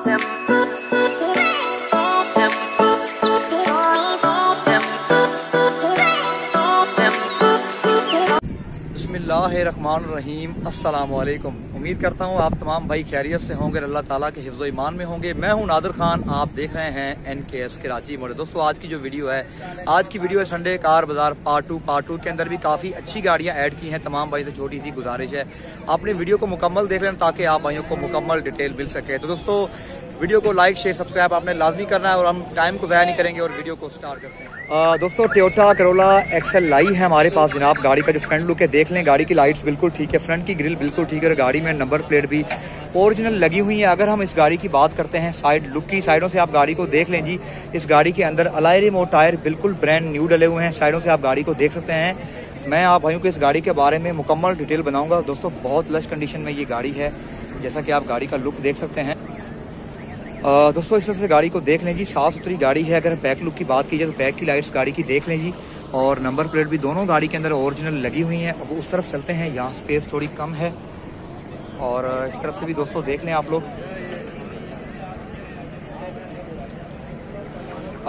बिस्मिल्लाहिर्रहमानिर्रहीम, अस्सलामुअलैकुम। उम्मीद करता हूँ आप तमाम भाई खैरियत से होंगे, अल्लाह ताला के हिफ्ज़ो ईमान में होंगे। मैं हूँ नादर ख़ान, आप देख रहे हैं NKS कराची मोड़। दोस्तों, आज की वीडियो है संडे कार बाज़ार पार्ट टू के अंदर भी काफ़ी अच्छी गाड़ियाँ ऐड की हैं। तमाम भाई से छोटी सी गुजारिश है आपने वीडियो को मुकम्मल देख लेना ताकि आप भाइयों को मुकम्मल डिटेल मिल सके। तो दोस्तों, वीडियो को लाइक शेयर सब्सक्राइब आपने लाजमी करना है और हम टाइम को ज़ाया नहीं करेंगे और वीडियो को स्टार्ट करते हैं। दोस्तों, ट्योटा करोला एक्सेल आई है हमारे पास। जनाब, गाड़ी का जो फ्रंट लुक है देख लें, गाड़ी की लाइट्स बिल्कुल ठीक है, फ्रंट की ग्रिल बिल्कुल ठीक है, गाड़ी में नंबर प्लेट भी ओरिजिनल लगी हुई है। अगर हम इस गाड़ी की बात करते हैं साइड लुक की, साइडों से आप गाड़ी को देख लें जी। इस गाड़ी के अंदर अलाई रिम और टायर बिल्कुल ब्रांड न्यू डले हुए हैं, साइडों से आप गाड़ी को देख सकते हैं। मैं आप भाइयों को इस गाड़ी के बारे में मुकम्मल डिटेल बनाऊँगा। दोस्तों, बहुत लश कंडीशन में ये गाड़ी है, जैसा कि आप गाड़ी का लुक देख सकते हैं। दोस्तों, इस तरह से गाड़ी को देख लें जी, साफ़ सुथरी गाड़ी है। अगर बैक लुक की बात की जाए तो बैक की लाइट्स गाड़ी की देख लें जी और नंबर प्लेट भी दोनों गाड़ी के अंदर ओरिजिनल लगी हुई हैं। अब उस तरफ चलते हैं, यहाँ स्पेस थोड़ी कम है और इस तरफ से भी दोस्तों देख लें आप लोग।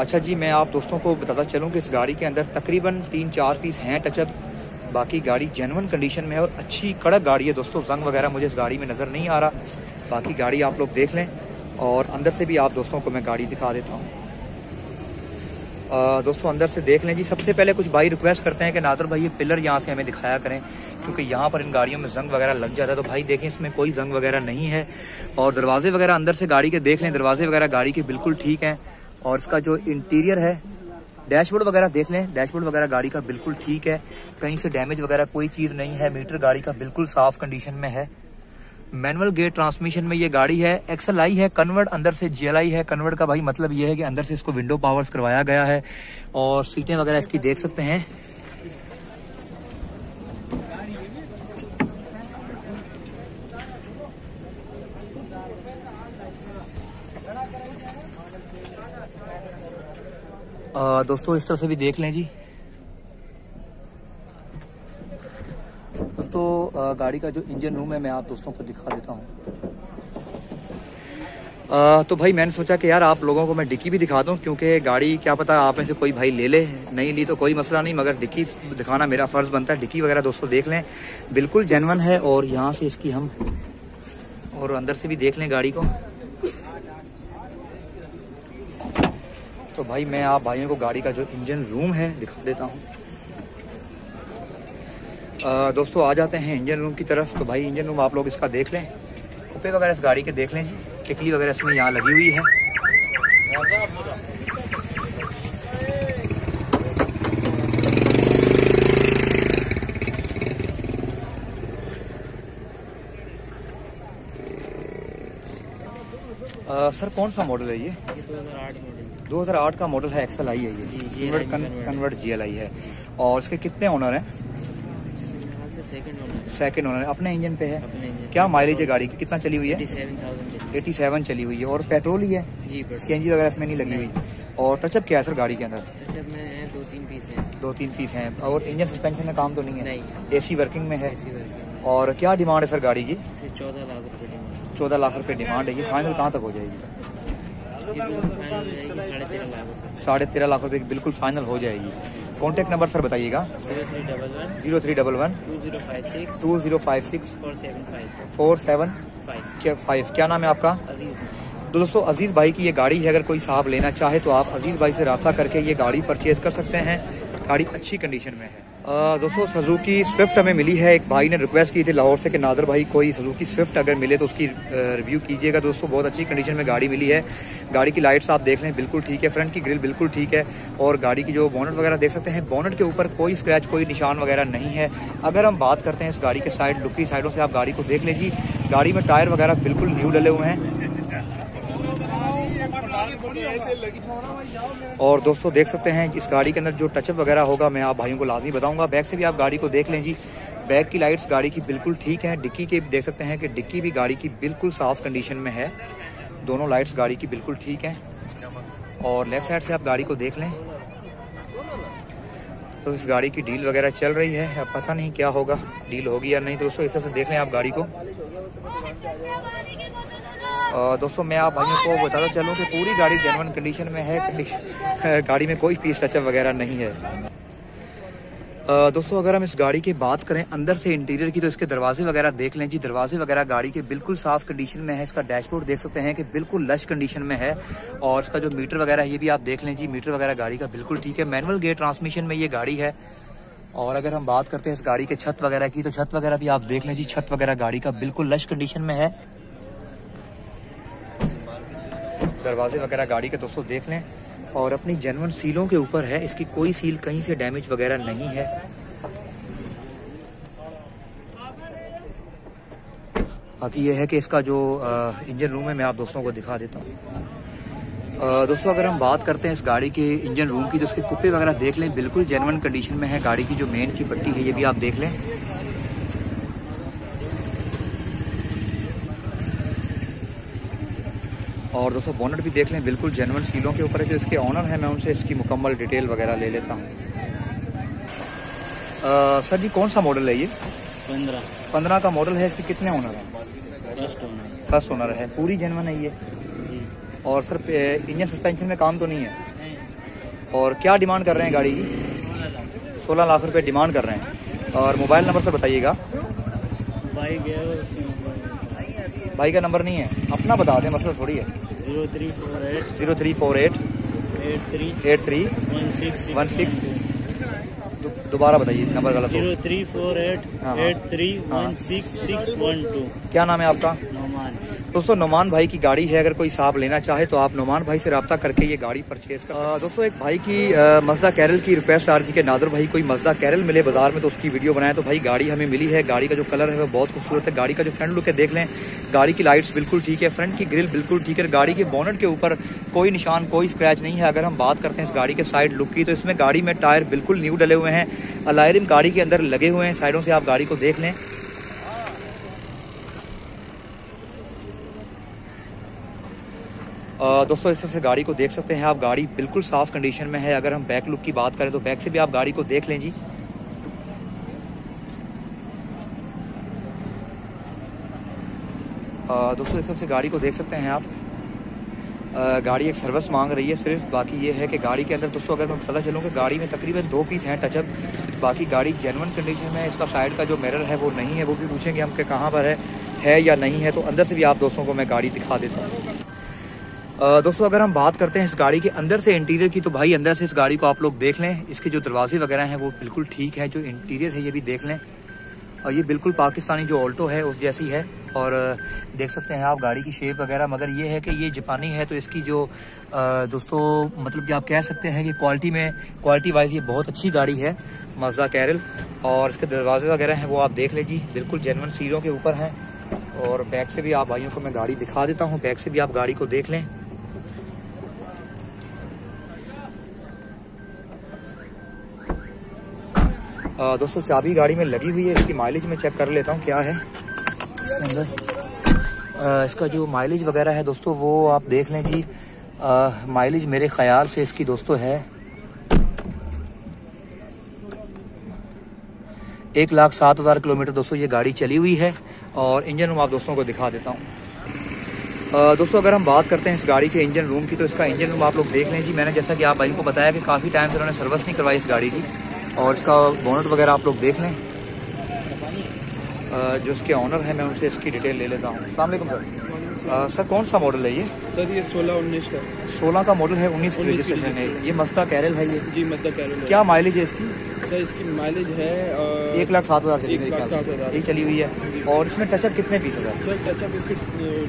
अच्छा जी, मैं आप दोस्तों को बताता चलूँ कि इस गाड़ी के अंदर तकरीबन 3-4 पीस हैं टचअप, बाकी गाड़ी जेन्युइन कंडीशन में है और अच्छी कड़क गाड़ी है। दोस्तों, जंग वगैरह मुझे इस गाड़ी में नज़र नहीं आ रहा, बाकी गाड़ी आप लोग देख लें और अंदर से भी आप दोस्तों को मैं गाड़ी दिखा देता हूँ। दोस्तों, अंदर से देख लें जी। सबसे पहले कुछ भाई रिक्वेस्ट करते हैं कि नादर भाई ये पिलर यहाँ से हमें दिखाया करें, क्योंकि यहाँ पर इन गाड़ियों में जंग वगैरह लग जाता है। तो भाई देखें, इसमें कोई जंग वगैरह नहीं है और दरवाजे वगैरह अंदर से गाड़ी के देख लें, दरवाजे वगैरह गाड़ी के बिल्कुल ठीक हैं और इसका जो इंटीरियर है, डैशबोर्ड वगैरह देख लें, डैशबोर्ड वगैरह गाड़ी का बिल्कुल ठीक है, कहीं से डैमेज वगैरह कोई चीज़ नहीं है। मीटर गाड़ी का बिल्कुल साफ कंडीशन में है। मैनुअल गेट ट्रांसमिशन में ये गाड़ी है। एक्सल आई है, कन्वर्ट अंदर से GLI है। कन्वर्ट का भाई मतलब ये है कि अंदर से इसको विंडो पावर्स करवाया गया है और सीटें वगैरह इसकी देख सकते हैं। दोस्तों, इस तरह से भी देख लें जी। तो गाड़ी का जो इंजन रूम है मैं आप दोस्तों को दिखा देता हूँ। तो भाई मैंने सोचा कि यार आप लोगों को मैं डिक्की भी दिखा दूँ, क्योंकि गाड़ी क्या पता आप में से कोई भाई ले ले, नहीं ली तो कोई मसला नहीं, मगर डिक्की दिखाना मेरा फ़र्ज़ बनता है। डिक्की वगैरह दोस्तों देख लें, बिल्कुल जेन्युइन है और यहाँ से इसकी हम और अंदर से भी देख लें गाड़ी को। तो भाई मैं आप भाइयों को गाड़ी का जो इंजन रूम है दिखा देता हूँ। दोस्तों, आ जाते हैं इंजन रूम की तरफ। तो भाई इंजन रूम आप लोग इसका देख लें, कुप्पे वगैरह इस गाड़ी के देख लें जी, टिकली वगैरह इसमें यहाँ लगी हुई है। सर कौन सा मॉडल है ये? 2008 का मॉडल है, एक्सल आई है ये, कन्वर्ट GLI है और इसके कितने ओनर हैं? Second owner. अपने इंजन पे है, क्या माइलेज है गाड़ी की, कितना चली हुई है? 87,000 चली हुई है और पेट्रोल ही है जी, CNG वगैरह इसमें नहीं लगी हुई। और टचअप क्या है सर गाड़ी के अंदर? टचअप में 2-3 पीस हैं और इंजन सस्पेंशन का काम तो नहीं है, AC वर्किंग में है। और क्या डिमांड है सर गाड़ी की? 14 लाख रुपये डिमांड है। ये फाइनल कहाँ तक हो जाएगी? 13.5 लाख रुपये की बिल्कुल फाइनल हो जाएगी। कॉन्टैक्ट नंबर सर बताइएगा। 0311 2056 475 क्या नाम है आपका? अजीज। तो दोस्तों, अजीज़ भाई की ये गाड़ी है, अगर कोई साहब लेना चाहे तो आप अजीज़ भाई से रब्ता करके ये गाड़ी परचेज कर सकते हैं। गाड़ी अच्छी कंडीशन में है। दोस्तों, सुजुकी स्विफ्ट हमें मिली है। एक भाई ने रिक्वेस्ट की थी लाहौर से कि नादर भाई कोई सुजुकी स्विफ्ट अगर मिले तो उसकी रिव्यू कीजिएगा। दोस्तों, बहुत अच्छी कंडीशन में गाड़ी मिली है। गाड़ी की लाइट्स आप देख लें बिल्कुल ठीक है, फ्रंट की ग्रिल बिल्कुल ठीक है और गाड़ी की जो बोनट वगैरह देख सकते हैं, बोनट के ऊपर कोई स्क्रैच कोई निशान वगैरह नहीं है। अगर हम बात करते हैं इस गाड़ी के साइड लुक की, साइडों से आप गाड़ी को देख लें जी। गाड़ी में टायर वगैरह बिल्कुल न्यू डले हुए हैं और दोस्तों देख सकते हैं इस गाड़ी के अंदर जो टचअप वगैरह होगा मैं आप भाइयों को लाजमी बताऊंगा। बैक से भी आप गाड़ी को देख लें जी, बैक की लाइट्स गाड़ी की बिल्कुल ठीक है। डिक्की के देख सकते हैं कि डिक्की भी गाड़ी की बिल्कुल साफ कंडीशन में है, दोनों लाइट्स गाड़ी की बिल्कुल ठीक है। और लेफ्ट साइड से आप गाड़ी को देख लें तो इस गाड़ी की डील वगैरह चल रही है, अब पता नहीं क्या होगा, डील होगी या नहीं। दोस्तों, इस तरह से देख लें आप गाड़ी को। दोस्तों मैं आप भाइयों को बताता चलूँ कि पूरी गाड़ी जेन्युइन कंडीशन में है, गाड़ी में कोई पीस टचअप वगैरह नहीं है। दोस्तों अगर हम इस गाड़ी की बात करें अंदर से इंटीरियर की, तो इसके दरवाजे वगैरह देख लें जी। दरवाजे वगैरह गाड़ी के बिल्कुल साफ़ कंडीशन में है। इसका डैशबोर्ड देख सकते हैं कि बिल्कुल लश कंडीशन में है। और इसका जो मीटर वगैरह है ये भी आप देख लें जी, मीटर वगैरह गाड़ी का बिल्कुल ठीक है। मैनुअल गियर ट्रांसमिशन में ये गाड़ी है। और अगर हम बात करते हैं इस गाड़ी के छत वगैरह की, तो छत वगैरह भी आप देख लें जी, छत वगैरह गाड़ी का बिल्कुल लश कंडीशन में है। दरवाजे वगैरह गाड़ी के दोस्तों देख लें। और अपनी जेन्युइन सीलों के ऊपर है, इसकी कोई सील कहीं से डैमेज वगैरह नहीं है। बाकी यह है कि इसका जो इंजन रूम है मैं आप दोस्तों को दिखा देता हूँ। दोस्तों अगर हम बात करते हैं इस गाड़ी के इंजन रूम की, तो इसके कुप्पे वगैरह देख लें बिल्कुल जेन्युइन कंडीशन में है। गाड़ी की जो मेन की पट्टी है ये भी आप देख लें। और दोस्तों बोनट भी देख लें, बिल्कुल जेन्युइन सीलों के ऊपर है। जो इसके ऑनर हैं मैं उनसे इसकी मुकम्मल डिटेल वगैरह ले लेता हूँ। सर जी कौन सा मॉडल है ये? 15 का मॉडल है। इसके कितने ऑनर हैं? फर्स्ट ऑनर है। पूरी जेन्युइन है ये। और सर इंजन सस्पेंशन में काम तो नहीं है? और क्या डिमांड कर रहे हैं गाड़ी की? 16 लाख रुपए डिमांड कर रहे हैं। और मोबाइल नंबर सर बताइएगा। भाई का नंबर नहीं है, अपना बता दें, मसला थोड़ी है। 0348 83 16 16। दोबारा बताइए, नंबर गलत है। 0348 83 16 612। क्या नाम है आपका? नुमान। दोस्तों नुमान भाई की गाड़ी है। अगर कोई साहब लेना चाहे तो आप नुमान भाई से रब्ता करके ये गाड़ी परचेज कर सकते हैं। दोस्तों एक भाई की मज़्दा कैरल की रिक्वेस्ट आ रही थी कि नादर भाई कोई मज़्दा कैरल मिले बाजार में तो उसकी वीडियो बनाए। तो भाई गाड़ी हमें मिली है। गाड़ी का जो कलर है वो बहुत खूबसूरत है। गाड़ी का जो फ्रंट लुक है देख लें, गाड़ी की लाइट्स बिल्कुल ठीक है, फ्रंट की ग्रिल बिल्कुल ठीक है। गाड़ी के बोनट के ऊपर कोई निशान, कोई स्क्रैच नहीं है। अगर हम बात करते हैं इस गाड़ी के साइड लुक की, तो इसमें गाड़ी में टायर बिल्कुल न्यू डले हुए हैं। अलायरिम गाड़ी के अंदर लगे हुए हैं। साइडों से आप गाड़ी को देख लें। दोस्तों इस तरह से गाड़ी को देख सकते हैं आप। गाड़ी बिल्कुल साफ़ कंडीशन में है। अगर हम बैक लुक की बात करें तो बैक से भी आप गाड़ी को देख लें जी। दोस्तों इस तरह से गाड़ी को देख सकते हैं आप। गाड़ी एक सर्विस मांग रही है सिर्फ। बाकी ये है कि गाड़ी के अंदर दोस्तों अगर मैं पता चलूँ कि गाड़ी में तकरीबन 2 पीस हैं टचअप। बाकी गाड़ी जेन्युइन कंडीशन में। इसका साइड का जो मिरर है वो नहीं है, वो भी पूछेंगे हम कि कहाँ पर है या नहीं है। तो अंदर से भी आप दोस्तों को मैं गाड़ी दिखा देता हूँ। दोस्तों अगर हम बात करते हैं इस गाड़ी के अंदर से इंटीरियर की, तो भाई अंदर से इस गाड़ी को आप लोग देख लें। इसके जो दरवाजे वगैरह हैं वो बिल्कुल ठीक है। जो इंटीरियर है ये भी देख लें। और ये बिल्कुल पाकिस्तानी जो ऑल्टो है उस जैसी है। और देख सकते हैं आप गाड़ी की शेप वगैरह। मगर ये है कि ये जापानी है, तो इसकी जो दोस्तों मतलब कि आप कह सकते हैं कि क्वालिटी में, क्वालिटी वाइज ये बहुत अच्छी गाड़ी है मज़्दा कैरल। और इसके दरवाजे वगैरह हैं वो आप देख लें जी, बिल्कुल जेन्युइन सीलों के ऊपर हैं। और बैक से भी आप भाइयों को मैं गाड़ी दिखा देता हूँ। बैक से भी आप गाड़ी को देख लें। दोस्तों चाबी गाड़ी में लगी हुई है। इसकी माइलेज मैं चेक कर लेता हूँ क्या है इसके अंदर। इसका जो माइलेज वगैरह है दोस्तों वो आप देख लें जी। माइलेज मेरे ख्याल से इसकी दोस्तों है 1,07,000 किलोमीटर दोस्तों ये गाड़ी चली हुई है। और इंजन रूम आप दोस्तों को दिखा देता हूँ। दोस्तों अगर हम बात करते हैं इस गाड़ी के इंजन रूम की, तो इसका इंजन रूम आप लोग देख लें जी। मैंने जैसा कि आप भाई को बताया कि काफ़ी टाइम से उन्होंने सर्विस नहीं करवाई इस गाड़ी की। और इसका बोनट वगैरह आप लोग देख लें। जो इसके ऑनर है मैं उनसे इसकी डिटेल ले लेता हूँ। अस्सलाम वालेकुम सर। सर कौन सा मॉडल है ये? सर ये 16-19 का। 16 का मॉडल है, 19 की रजिस्ट्रेशन है। ये मज़्दा कैरल है ये जी, मज़्दा कैरल। क्या माइलेज है इसकी? सर इसकी माइलेज है 1,07,000 ये चली हुई है। और इसमें टचअप कितने पीस है? सर टचअप इसके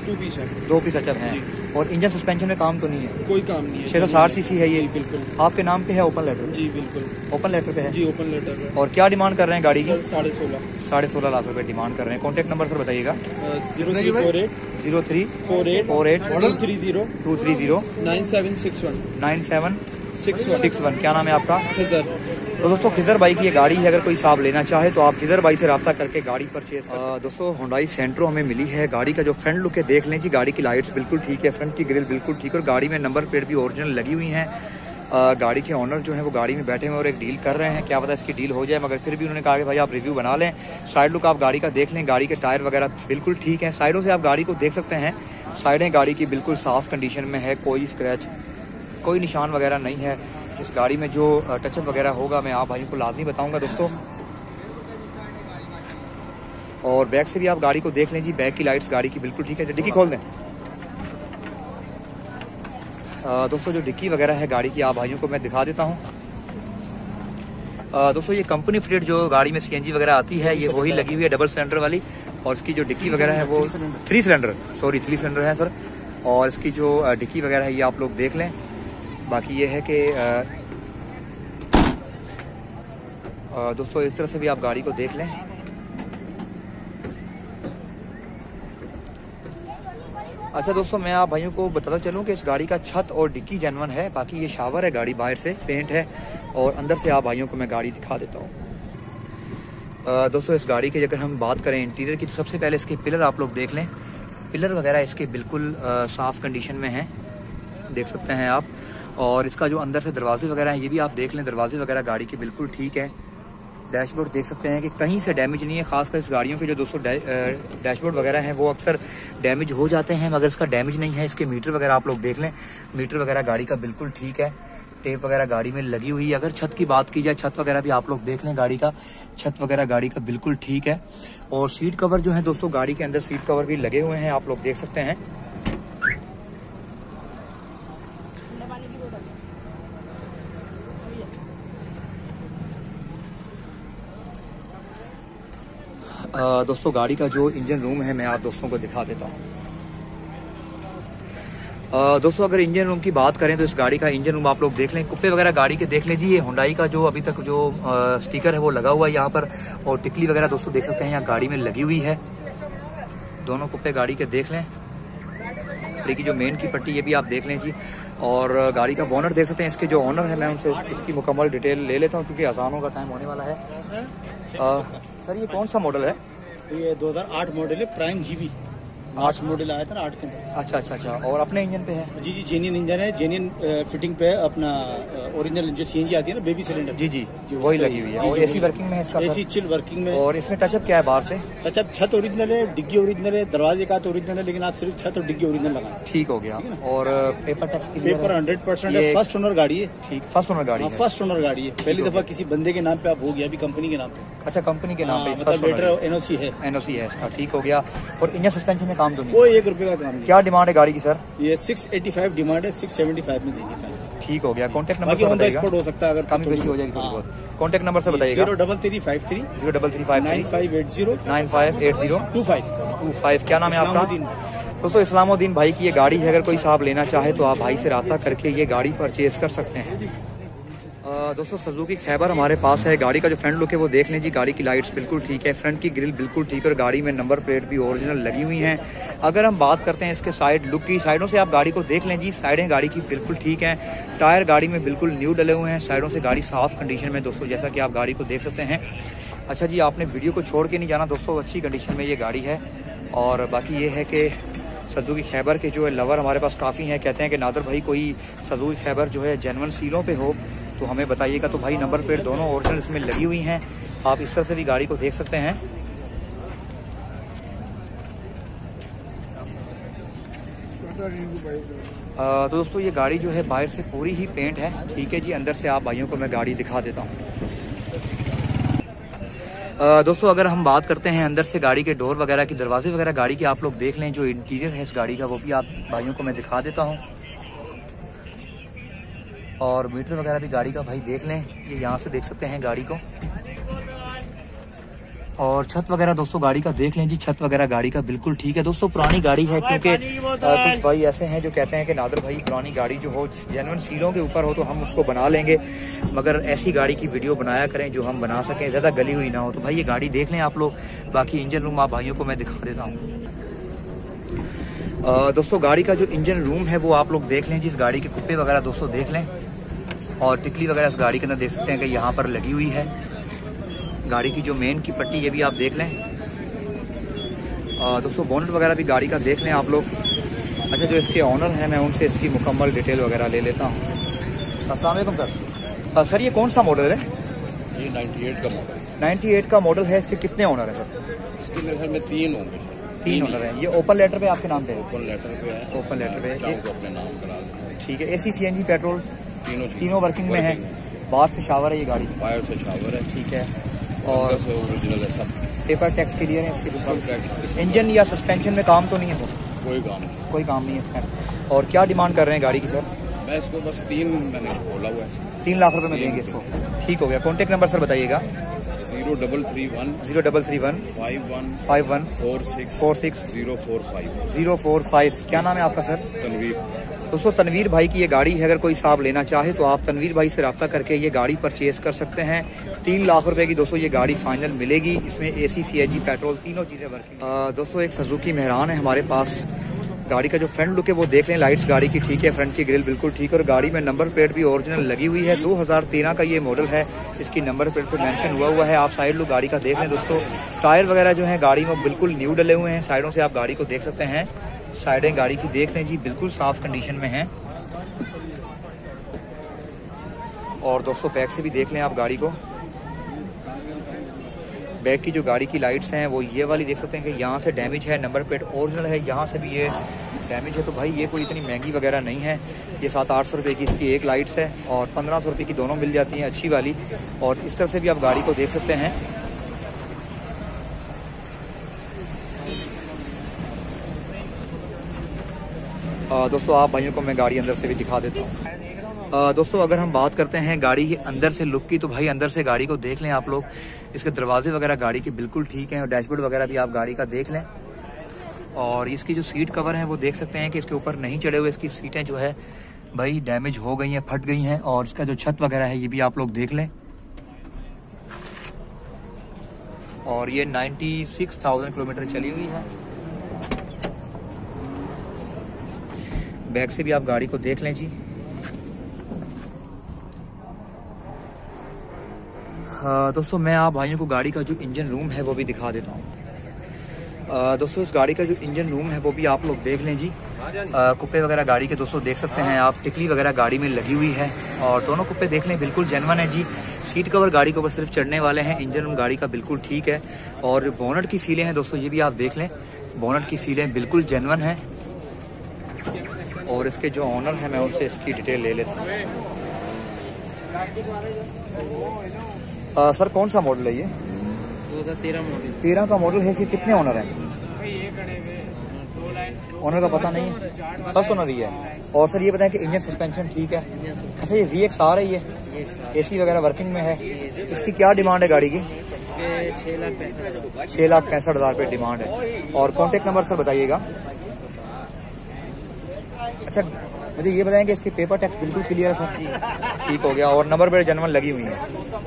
2 पीस है। 2 पीस टचअप हैं। और इंजन सस्पेंशन में काम तो नहीं है? कोई काम नहीं है। 660 सीसी है ये। बिल्कुल। आपके नाम पे है ओपन लेटर? जी बिल्कुल, ओपन लेटर पे है जी, ओपन लेटर पे। और क्या डिमांड कर रहे हैं गाड़ी की? 16.5 लाख रुपए डिमांड कर रहे हैं। कॉन्टैक्ट नंबर सर बताइएगा। 0348482302761। क्या नाम है आपका? खिजर। तो दोस्तों खिजर भाई की ये गाड़ी है। अगर कोई साहब लेना चाहे तो आप खिजर भाई से रब्ता करके गाड़ी परचेज। दोस्तों हुंडई सेंट्रो हमें मिली है। गाड़ी का जो फ्रंट लुक है देख लें जी। गाड़ी की लाइट्स बिल्कुल ठीक है, फ्रंट की ग्रिल बिल्कुल ठीक है। और गाड़ी में नंबर प्लेट भी ओरिजिनल लगी हुई हैं। गाड़ी के ऑनर जो हैं वो गाड़ी में बैठे हुए और एक डील कर रहे हैं, क्या पता इसकी डील हो जाए, मगर फिर भी उन्होंने कहा कि भाई आप रिव्यू बना लें, साइड लुक आप गाड़ी का देख लें, गाड़ी के टायर वगैरह बिल्कुल ठीक हैं, साइडों से आप गाड़ी को देख सकते हैं, साइडें गाड़ी की बिल्कुल साफ़ कंडीशन में है, कोई स्क्रैच कोई निशान वगैरह नहीं है। इस गाड़ी में जो टचअप वगैरह होगा मैं आप भाई को लाजमी बताऊँगा दोस्तों। और बैक से भी आप गाड़ी को देख लें जी, बैक की लाइट्स गाड़ी की बिल्कुल ठीक है। डिक्की खोल दें दोस्तों, जो डिक्की वगैरह है गाड़ी की आप भाइयों को मैं दिखा देता हूँ। दोस्तों ये कंपनी फिटेड जो गाड़ी में सीएनजी वगैरह आती है ये वही लगी हुई है, डबल सिलेंडर वाली, और इसकी जो डिक्की वगैरह है वो थ्री सिलेंडर है सर। और इसकी जो डिक्की वगैरह है ये आप लोग देख लें। बाकी ये है कि दोस्तों इस तरह से भी आप गाड़ी को देख लें। अच्छा दोस्तों मैं आप भाइयों को बताता चलूं कि इस गाड़ी का छत और डिक्की जेनवन है, बाकी ये शावर है, गाड़ी बाहर से पेंट है, और अंदर से आप भाइयों को मैं गाड़ी दिखा देता हूं। दोस्तों इस गाड़ी की अगर हम बात करें इंटीरियर की तो सबसे पहले इसके पिलर आप लोग देख लें, पिलर वगैरह इसके बिल्कुल साफ़ कंडीशन में हैं, देख सकते हैं आप। और इसका जो अंदर से दरवाजे वगैरह हैं ये भी आप देख लें, दरवाजे वगैरह गाड़ी के बिल्कुल ठीक है। डैशबोर्ड देख सकते हैं कि कहीं से डैमेज नहीं है, खासकर इस गाड़ियों के जो दोस्तों डैशबोर्ड वगैरह हैं वो अक्सर डैमेज हो जाते हैं, मगर इसका डैमेज नहीं है। इसके मीटर वगैरह आप लोग देख लें, मीटर वगैरह गाड़ी का बिल्कुल ठीक है, टेप वगैरह गाड़ी में लगी हुई है। अगर छत की बात की जाए, छत वगैरह भी आप लोग देख लें, गाड़ी का छत वगैरह गाड़ी का बिल्कुल ठीक है। और सीट कवर जो है दोस्तों गाड़ी के अंदर सीट कवर भी लगे हुए हैं, आप लोग देख सकते हैं। दोस्तों गाड़ी का जो इंजन रूम है मैं आप दोस्तों को दिखा देता हूँ। दोस्तों अगर इंजन रूम की बात करें तो इस गाड़ी का इंजन रूम आप लोग देख लें, कुप्पे वगैरह गाड़ी के देख लें जी। ये हुंडई का जो अभी तक जो स्टिकर है वो लगा हुआ है यहाँ पर, और टिकली वगैरह दोस्तों देख सकते हैं यहाँ गाड़ी में लगी हुई है। दोनों कुप्पे गाड़ी के देख लें, गाड़ी की जो मेन की पट्टी ये भी आप देख लें जी। और गाड़ी का बोनट देख सकते हैं, इसके जो ऑनर है मैं उनसे इसकी मुकम्मल डिटेल ले लेता हूँ क्योंकि अज़ानों का टाइम होने वाला है। सर ये कौन सा मॉडल है? ये 2008 मॉडल है, प्राइम जीबी 8 मॉडल आया था 8 के अंदर। अच्छा, और अपने इंजन पे है जी? जी जेन्युइन इंजन है, जेन्युइन फिटिंग पे अपना ओरिजिनल जो सीएनजी आती है ना बेबी सिलेंडर, जी जी वही लगी हुई है। और एसी वर्किंग में है इसका, एसी चिल वर्किंग में। और इसमें टचअप क्या है बाहर से? टचअप छत ओरिजिनल है, डिग्गी ओरिजिनल है, दरवाजे का तो ओरिजिनल है, लेकिन आप सिर्फ छत और डिग्गी ओरिजिनल लगा, ठीक हो गया। और पेपर टैक्स की पेपर 100% है, फर्स्ट ओनर गाड़ी है, ठीक फर्स्ट ओनर गाड़ी है। पहली दफा किसी बंदे के नाम पे आप हो गया, अभी कंपनी के नाम पे। अच्छा कंपनी के नाम पे, मतलब लेटर एनओसी है इसका, ठीक हो गया। और इंजन सस्पेंशन काम तो नहीं, वो 1 रुपए का काम। क्या डिमांड है गाड़ी की सर? ये 685 डिमांड है, 675 में देंगे सर, ठीक हो गया। कॉन्टैक्ट नंबर से बताइएगा, हो सकता है अगर कम बेशी हो जाएगी थोड़ी बहुत। कॉन्टैक्ट नंबर से बताइएगा 0335395809580252 क्या नाम है आपका? दोस्तों इस्लाम उद्दीन भाई की ये गाड़ी है, अगर कोई साहब लेना चाहे तो आप भाई से राब्ता करके ये गाड़ी परचेज कर सकते हैं। दोस्तों सुजुकी खैबर हमारे पास है, गाड़ी का जो फ्रंट लुक है वो देख लें जी, गाड़ी की लाइट्स बिल्कुल ठीक है, फ्रंट की ग्रिल बिल्कुल ठीक है, और गाड़ी में नंबर प्लेट भी ओरिजिनल लगी हुई हैं। अगर हम बात करते हैं इसके साइड लुक की, साइडों से आप गाड़ी को देख लें जी, साइडें गाड़ी की बिल्कुल ठीक हैं, टायर गाड़ी में बिल्कुल न्यू डले हुए हैं, साइडों से गाड़ी साफ़ कंडीशन में दोस्तों, जैसा कि आप गाड़ी को देख सकते हैं। अच्छा जी आपने वीडियो को छोड़ के नहीं जाना दोस्तों, अच्छी कंडीशन में ये गाड़ी है। और बाकी ये है कि सुजुकी खैबर के जो है लवर हमारे पास काफ़ी हैं, कहते हैं कि नादर भाई कोई सुजुकी खैबर जो है जेन्युइन सीलों पर हो तो हमें बताइएगा, तो भाई नंबर प्लेट दोनों ओरिजिनल इसमें लगी हुई हैं, आप इस तरह से भी गाड़ी को देख सकते हैं। तो दोस्तों ये गाड़ी जो है बाहर से पूरी ही पेंट है, ठीक है जी। अंदर से आप भाइयों को मैं गाड़ी दिखा देता हूँ। दोस्तों अगर हम बात करते हैं अंदर से गाड़ी के डोर वगैरह की, दरवाजे वगैरह गाड़ी के आप लोग देख लें, जो इंटीरियर है इस गाड़ी का वो भी आप भाइयों को मैं दिखा देता हूँ। और मीटर वगैरह भी गाड़ी का भाई देख लें, ये यहाँ से देख सकते हैं गाड़ी को। और छत वगैरह दोस्तों गाड़ी का देख लें जी, छत वगैरह गाड़ी का बिल्कुल ठीक है। दोस्तों पुरानी गाड़ी है, क्योंकि कुछ भाई ऐसे हैं जो कहते हैं कि नादर भाई पुरानी गाड़ी जो हो जेन्युइन सीलों के ऊपर हो तो हम उसको बना लेंगे, मगर ऐसी गाड़ी की वीडियो बनाया करें जो हम बना सकें, ज़्यादा गली हुई ना हो। तो भाई ये गाड़ी देख लें आप लोग, बाकी इंजन रूम आप भाइयों को मैं दिखा देता हूँ। दोस्तों गाड़ी का जो इंजन रूम है वो आप लोग देख लें, जिस गाड़ी के कुप्पे वगैरह दोस्तों देख लें, और टिकली वगैरह इस गाड़ी के अंदर देख सकते हैं कि यहाँ पर लगी हुई है। गाड़ी की जो मेन की पट्टी ये भी आप देख लें। दोस्तों बोनट वगैरह भी गाड़ी का देख लें आप लोग। अच्छा जो इसके ऑनर हैं मैं उनसे इसकी मुकम्मल डिटेल वगैरह ले लेता हूँ। अस्सलाम वालेकुम सर। सर ये कौन सा मॉडल है? ये 98 का मॉडल। 98 का मॉडल है। इसके कितने ओनर है सर? इसके मेरे में तीन होंगे। तीन ओनर है। ये ओपन लेटर पे आपके नाम पे है? ओपन लेटर पे है। ओपन लेटर पे अपने नाम करा दें। ठीक है। एसी CNG पेट्रोल तीनों वर्किंग में है। बाहर से शावर है ये गाड़ी? बाहर से शावर है। ठीक है। और ओरिजिनल है सब। पेपर टैक्स क्लियर है इसके। इंजन या सस्पेंशन में काम तो नहीं है सर? कोई काम नहीं है इसका। और क्या डिमांड कर रहे हैं गाड़ी की सर? मैं इसको बस ₹3 लाख में देंगे इसको। ठीक हो गया। कॉन्टेक्ट नंबर सर बताइएगा। 03315146045। क्या नाम है आपका सर? तनवीर। दोस्तों तनवीर भाई की ये गाड़ी है। अगर कोई साहब लेना चाहे तो आप तनवीर भाई से राब्ता करके ये गाड़ी परचेज कर सकते हैं। ₹3 लाख की दोस्तों ये गाड़ी फाइनल मिलेगी। इसमें AC CNG पेट्रोल तीनों चीज़ें वर्किंग। दोस्तों एक सुजुकी मेहरान है हमारे पास। गाड़ी का जो फ्रंट लुक है वो देख लें। लाइट्स गाड़ी की ठीक है, फ्रंट की ग्रिल बिल्कुल ठीक है और गाड़ी में नंबर प्लेट भी ओरिजिनल लगी हुई है। 2013 का ये मॉडल है। इसकी नंबर प्लेट पर मेंशन हुआ है। आप साइड लुक गाड़ी का देख लें। दोस्तों टायर वगैरह जो है गाड़ी में बिल्कुल न्यू डले हुए हैं। साइडों से आप गाड़ी को देख सकते हैं। साइडें गाड़ी की देख लें जी, बिल्कुल साफ कंडीशन में है। और दोस्तों बैक से भी देख लें आप गाड़ी को। बैक की जो गाड़ी की लाइट्स हैं वो ये वाली देख सकते हैं कि यहाँ से डैमेज है। नंबर प्लेट ओरिजिनल है, यहाँ से भी ये डैमेज है। तो भाई ये कोई इतनी महंगी वगैरह नहीं है। ये 700-800 रुपये की इसकी एक लाइट्स है और 1500 रुपये की दोनों मिल जाती हैं अच्छी वाली। और इस तरह से भी आप गाड़ी को देख सकते हैं। दोस्तों आप भाइयों को मैं गाड़ी अंदर से भी दिखा देता हूँ। दोस्तों अगर हम बात करते हैं गाड़ी के अंदर से लुक की तो भाई अंदर से गाड़ी को देख लें आप लोग। इसके दरवाजे वगैरह गाड़ी के बिल्कुल ठीक हैं और डैशबोर्ड वगैरह भी आप गाड़ी का देख लें। और इसकी जो सीट कवर है वो देख सकते हैं कि इसके ऊपर नहीं चढ़े हुए। इसकी सीटें जो है भाई डैमेज हो गई हैं, फट गई हैं। और इसका जो छत वगैरह है ये भी आप लोग देख लें। और ये 96,000 किलोमीटर चली हुई है। बैक से भी आप गाड़ी को देख लें जी। दोस्तों मैं आप भाइयों को गाड़ी का जो इंजन रूम है वो भी दिखा देता हूँ। दोस्तों इस गाड़ी का जो इंजन रूम है वो भी आप लोग देख लें जी। कुप्पे वगैरह गाड़ी के दोस्तों देख सकते हैं आप। टिकली वगैरह गाड़ी में लगी हुई है और दोनों कुप्पे देख लें बिल्कुल जेनवन है जी। सीट कवर गाड़ी के ऊपर सिर्फ चढ़ने वाले हैं। इंजन रूम गाड़ी का बिल्कुल ठीक है। और बोनट की सीलें हैं दोस्तों ये भी आप देख लें। बोनट की सीलें बिल्कुल जेनवन हैं। और इसके जो ऑनर हैं मैं उनसे इसकी डिटेल ले लेता हूँ। सर कौन सा मॉडल है ये? 2013 मॉडल। 13 का मॉडल है। इसके कितने ऑनर हैं? ऑनर का पता नहीं है, 10 ऑनर ही है। और सर ये बताएं कि इंजन सस्पेंशन ठीक है? अच्छा ये VXR है। ये AC वगैरह वर्किंग में है। इसकी क्या डिमांड है गाड़ी की? 6,65,000 पे डिमांड है। और कॉन्टेक्ट नंबर सर बताइएगा। अच्छा मुझे ये बताएं कि इसके पेपर टैक्स बिल्कुल क्लियर है सर? ठीक हो गया। और नंबर पर जनवन लगी हुई है।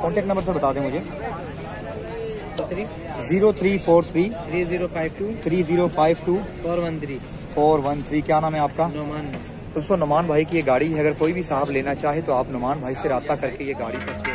कॉन्टेक्ट नंबर सर बता दें मुझे। 0343 3052 413। क्या नाम है आपका? नुमान। दोस्तों नुमान भाई की ये गाड़ी है। अगर कोई भी साहब लेना चाहे तो आप नुमान भाई से राब्ता करके ये गाड़ी